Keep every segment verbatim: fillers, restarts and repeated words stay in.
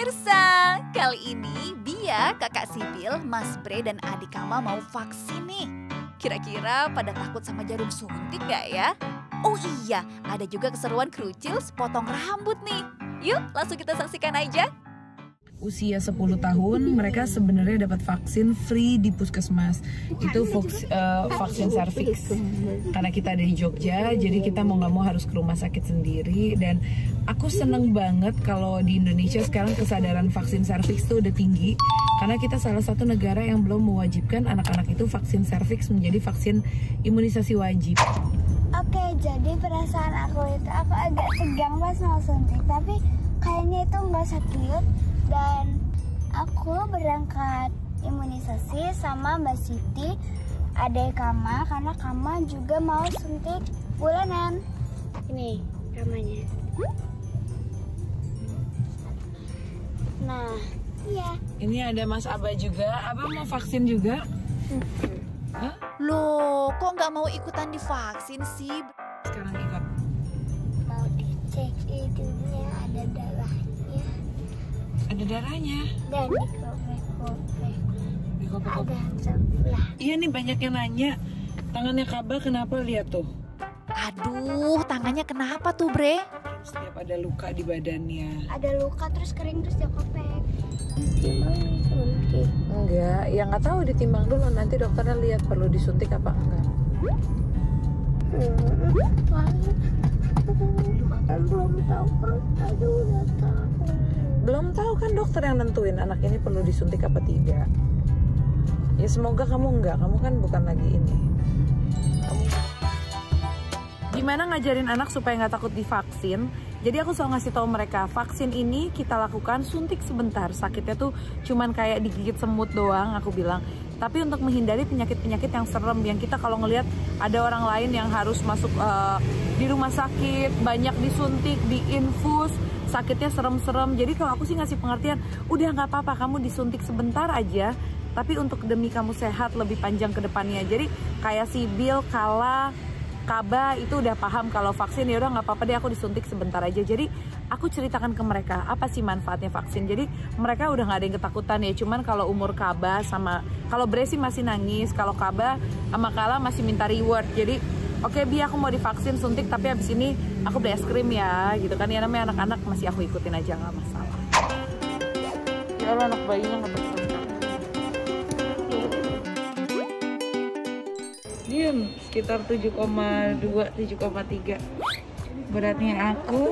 pemirsa, kali ini Bia, kakak Sibil, Mas Bre, dan adik Kama mau vaksin nih. Kira-kira pada takut sama jarum suntik gak ya? Oh iya, ada juga keseruan kerucil sepotong rambut nih. Yuk langsung kita saksikan aja. Usia sepuluh tahun mereka sebenarnya dapat vaksin free di Puskesmas. Itu voks, uh, vaksin serviks. Karena kita ada di Jogja, jadi kita mau nggak mau harus ke rumah sakit sendiri. Dan aku seneng banget kalau di Indonesia sekarang kesadaran vaksin serviks itu udah tinggi. Karena kita salah satu negara yang belum mewajibkan anak-anak itu vaksin serviks menjadi vaksin imunisasi wajib. Oke, jadi perasaan aku itu aku agak tegang pas mau suntik. Tapi kayaknya itu nggak sakit. Dan aku berangkat imunisasi sama Mbak Siti, adik Kama, karena Kama juga mau suntik bulanan. Ini Kamanya. Nah, iya. Ini ada Mas Aba juga. Aba mau vaksin juga? Hah? Loh, kok nggak mau ikutan divaksin sih? Sekarang ikut. Mau dicek hidungnya ada darahnya. Ada darahnya. Dan dikopek-kopek. Iya nih, banyak yang nanya tangannya Kaba kenapa, lihat tuh. Aduh, tangannya kenapa tuh, Bre? Setiap ada luka di badannya. Ada luka terus kering terus dia kopek. Ditimbang disuntik. Enggak, ya nggak tahu, ditimbang dulu nanti dokternya lihat perlu disuntik apa enggak. Belum tahu, aduh udah tahu. Belum tahu kan dokter yang nentuin anak ini perlu disuntik apa tidak. Ya semoga kamu enggak, kamu kan bukan lagi ini. Kamu... Gimana ngajarin anak supaya nggak takut divaksin? Jadi aku selalu ngasih tahu mereka, vaksin ini kita lakukan suntik sebentar. Sakitnya tuh cuman kayak digigit semut doang, aku bilang. Tapi untuk menghindari penyakit-penyakit yang serem, yang kita kalau ngelihat ada orang lain yang harus masuk uh, di rumah sakit, banyak disuntik, diinfus, sakitnya serem-serem. Jadi kalau aku sih ngasih pengertian, udah nggak apa-apa, kamu disuntik sebentar aja, tapi untuk demi kamu sehat lebih panjang ke depannya. Jadi kayak Sibil, Kala, Kaba itu udah paham kalau vaksin, ya udah nggak apa-apa deh aku disuntik sebentar aja. Jadi aku ceritakan ke mereka apa sih manfaatnya vaksin. Jadi mereka udah nggak ada yang ketakutan ya. Cuman kalau umur Kaba sama kalau Bre sih masih nangis, kalau Kaba sama Kala masih minta reward. Jadi oke, okay, Bi, aku mau divaksin suntik tapi abis ini aku beli es krim ya, gitu kan ya, namanya anak-anak masih aku ikutin aja nggak masalah. Ya Allah, anak bayinya nggak bersenang. Diam, sekitar tujuh koma dua, tujuh koma tiga beratnya aku.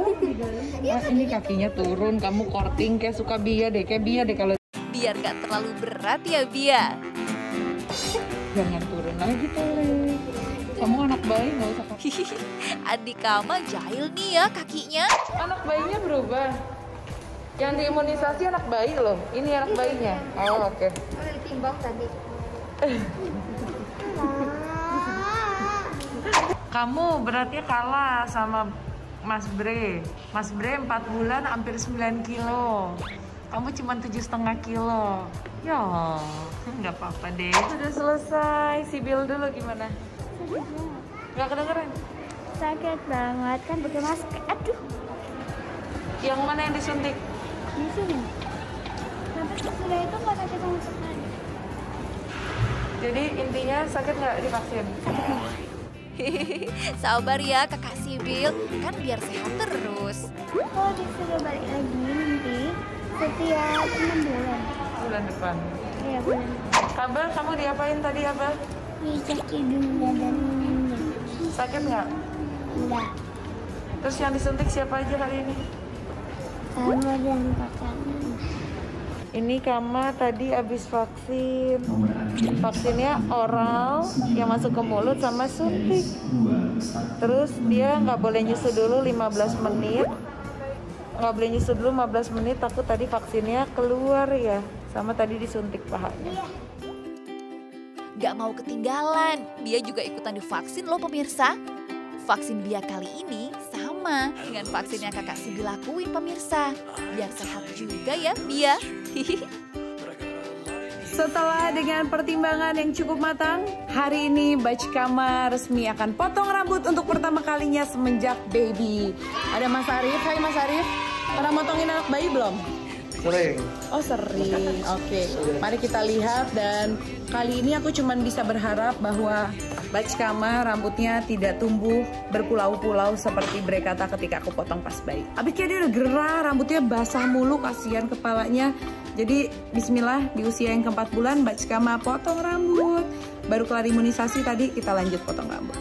Wah, ini kakinya turun, kamu korting kayak suka Bia deh, kayak Bia deh kalau. Biar gak terlalu berat ya Bia. Jangan turun lagi toleh. Kamu anak bayi gak usah kaki. Adik Kama jahil nih ya kakinya. Anak bayinya berubah. Yang diimunisasi anak bayi loh. Ini anak bayinya. Oh oke. Okay. Udah ditimbang tadi. Kamu beratnya kalah sama Mas Bre. Mas Bre empat bulan hampir sembilan kilo. Kamu cuma tujuh koma lima kilo. Ya, nggak apa-apa deh. Sudah selesai. Sibil dulu gimana? Nggak kedengeran? Sakit banget kan pakai masker. Aduh. Yang mana yang disuntik? Di sini. Tapi setelah itu nggak sakit sama sekali. Jadi intinya sakit nggak divaksin? Sakit. Sabar ya kakak Sibil, kan biar sehat terus. Kalau disuruh balik lagi nanti setiap enam bulan. Bulan depan? Iya, bulan depan. Abah, kamu diapain tadi Abah? Dicek hidungnya dan minumnya. Sakit nggak? Enggak. Terus yang disuntik siapa aja hari ini? Kamu dan pacarnya. Ini Kama tadi habis vaksin. Vaksinnya oral yang masuk ke mulut sama suntik. Terus dia nggak boleh nyusu dulu lima belas menit. Nggak boleh nyusu dulu lima belas menit, takut tadi vaksinnya keluar ya. Sama tadi disuntik pahanya. Nggak mau ketinggalan, dia juga ikutan divaksin loh pemirsa. Vaksin dia kali ini sama dengan vaksin yang kakak Sibil lakuin pemirsa. Biar sehat juga ya Bia. Setelah dengan pertimbangan yang cukup matang, hari ini Mbak Kama resmi akan potong rambut untuk pertama kalinya semenjak baby. Ada Mas Arif, hai Mas Arif. Pernah motongin anak bayi belum? Sering. Oh sering, oke. Okay. Mari kita lihat, dan kali ini aku cuma bisa berharap bahwa Bachkama rambutnya tidak tumbuh berpulau-pulau seperti Bre kata ketika aku potong pas bayi. Abis dia udah gerah, rambutnya basah mulu, kasihan kepalanya. Jadi bismillah, di usia yang keempat bulan Bachkama potong rambut. Baru kelar imunisasi tadi, kita lanjut potong rambut.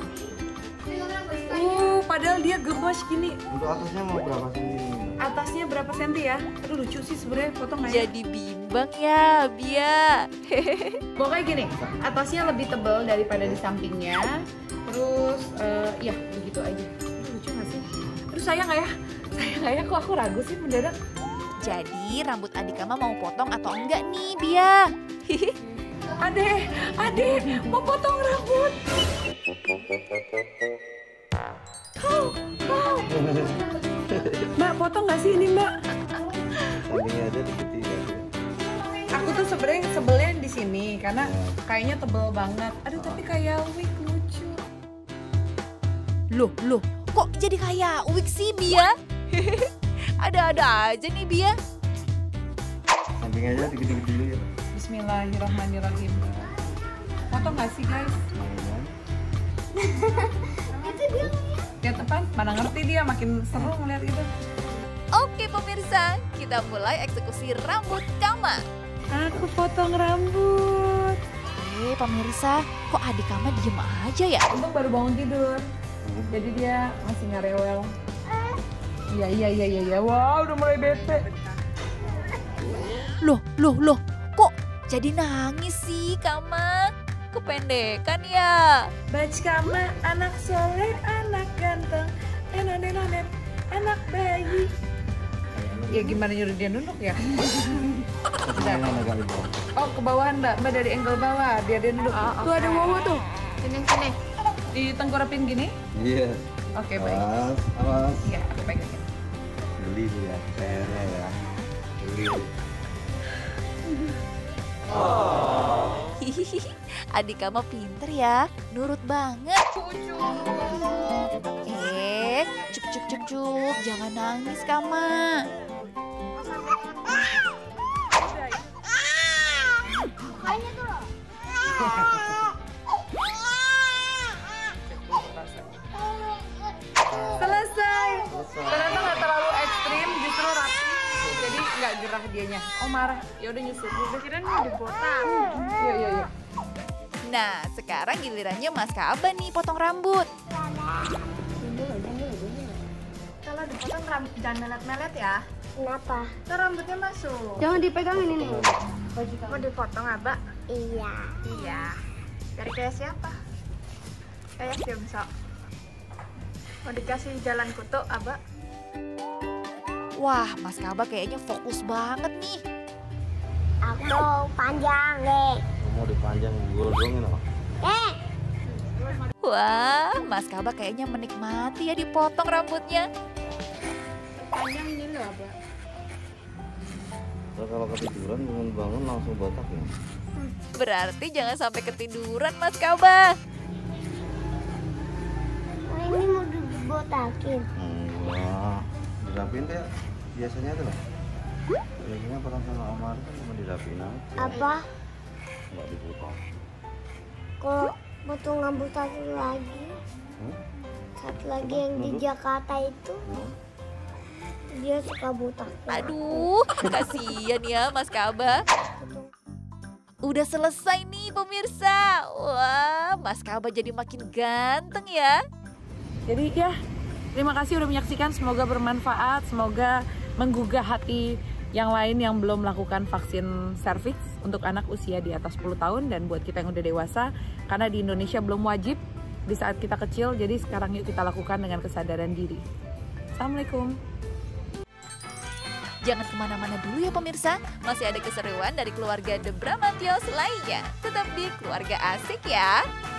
Uh, padahal dia gemos gini. Untuk atasnya mau berapa senti? Atasnya berapa senti ya? Aduh lucu sih sebenarnya potong aja. Jadi bimbang ya, Bia. Pokoknya gini, atasnya lebih tebal daripada di sampingnya. Terus, uh, ya begitu aja. Aduh, lucu nggak sih? Terus sayang nggak ya? Sayang nggak ya? Kok aku ragu sih mendadak? Jadi rambut Adikama mau potong atau enggak nih, Bia? Adek, adek, mau potong rambut. Kau, kau. Mbak, potong nggak sih ini, Mbak? Ini ada di sini. Aku tuh sebenarnya sebelnya di sini karena kayaknya tebel banget. Aduh, tapi kayak wig lucu. Loh, loh, kok jadi kayak wig sih, Bia? Ada-ada aja nih, Bia. Samping aja dikit-dikit dulu ya. Bismillahirrahmanirrahim. Foto nggak sih guys? Lihat depan, mana ngerti dia, makin seru ngeliat itu. Oke pemirsa, kita mulai eksekusi rambut Kama. Aku potong rambut. Eh pemirsa, kok adik Kama diem aja ya? Untung baru bangun tidur, jadi dia masih nggak rewel. Iya iya iya iya, wow udah mulai bete. Loh loh loh. Jadi nangis sih, Kama. Kependekan ya. Bachkama, anak soleh, anak ganteng. Enon, enon, enon, anak bayi. Ya gimana nyuruh dia nunduk ya? Oh, ke bawahan mbak, mbak dari angle bawah, biar dia nunduk. Oh, okay. Tuh ada Wowo tuh. Sini, sini. Ditengkurapin gini? Iya. Yeah. Oke, okay, baik. Awas, awas. Iya, aku pegang. Beli ya, kayaknya ya. Beli. Oh. Hihihi, adik kamu pinter ya, nurut banget. Eh, cuk cuk cuk cuk, jangan nangis Kama. Selesai. Ternyata nggak terlalu ekstrim, justru rapi. Jadi nggak gerah dianya. Oh marah, ya udah nyusut. Udah kirain udah botak. Iya iya iya. Nah sekarang gilirannya Mas Aba nih potong rambut. Kalau dipotong rambut jangan melet-melet ya. Kenapa? Tuh rambutnya masuk. Jangan dipegangin ini. Mau dipotong Aba? Iya. Iya. Dari kayak siapa? Kayak siapa? Mau dikasih jalan kutu Aba? Wah, Mas Aba kayaknya fokus banget nih. Aku panjang deh. Mau dipanjang gue dongin apa? Eh. Wah, Mas Aba kayaknya menikmati ya dipotong rambutnya. Panjang ini loh, Aba. Nah, kalau ketiduran bangun-bangun langsung botak ya. Berarti jangan sampai ketiduran, Mas Aba. Oh, ini mau dibotakin. Wah. Dirapin deh, biasanya tuh loh. Biasanya potong sama Omar kan cuma dirapin aja. Apa? Nggak dipotong. Kalau potong rambut satu lagi, hmm? satu lagi yang di Jakarta itu, hmm? dia suka botak. Aduh, kasihan ya Mas Aba. Udah selesai nih pemirsa. Wah, Mas Aba jadi makin ganteng ya. Jadi ya. Terima kasih udah menyaksikan, semoga bermanfaat, semoga menggugah hati yang lain yang belum melakukan vaksin serviks untuk anak usia di atas sepuluh tahun dan buat kita yang udah dewasa, karena di Indonesia belum wajib di saat kita kecil, jadi sekarang yuk kita lakukan dengan kesadaran diri. Assalamualaikum. Jangan kemana-mana dulu ya pemirsa, masih ada keseruan dari keluarga De Bramantios lainnya. Tetap di Keluarga Asik ya.